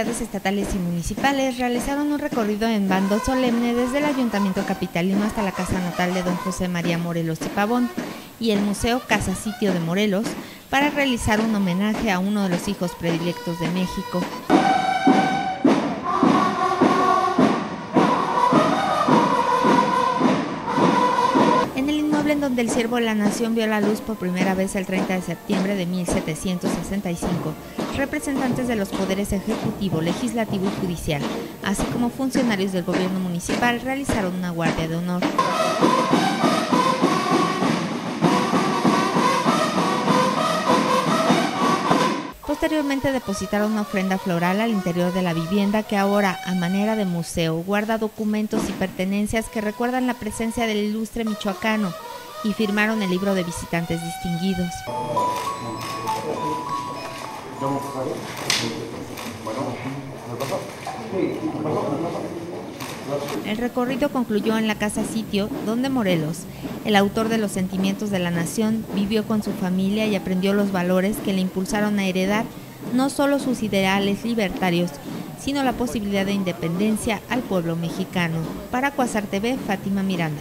autoridades estatales y municipales realizaron un recorrido en bando solemne desde el Ayuntamiento Capitalino hasta la casa natal de don José María Morelos y Pavón y el Museo Casa Sitio de Morelos para realizar un homenaje a uno de los hijos predilectos de México. En donde el siervo de la nación vio la luz por primera vez el 30 de septiembre de 1765, representantes de los poderes ejecutivo, legislativo y judicial, así como funcionarios del gobierno municipal, realizaron una guardia de honor. Posteriormente depositaron una ofrenda floral al interior de la vivienda que ahora, a manera de museo, guarda documentos y pertenencias que recuerdan la presencia del ilustre michoacano y firmaron el libro de visitantes distinguidos. El recorrido concluyó en la Casa Sitio, donde Morelos, el autor de Los Sentimientos de la Nación, vivió con su familia y aprendió los valores que le impulsaron a heredar no solo sus ideales libertarios, sino la posibilidad de independencia al pueblo mexicano. Para Cuasartv, Fátima Miranda.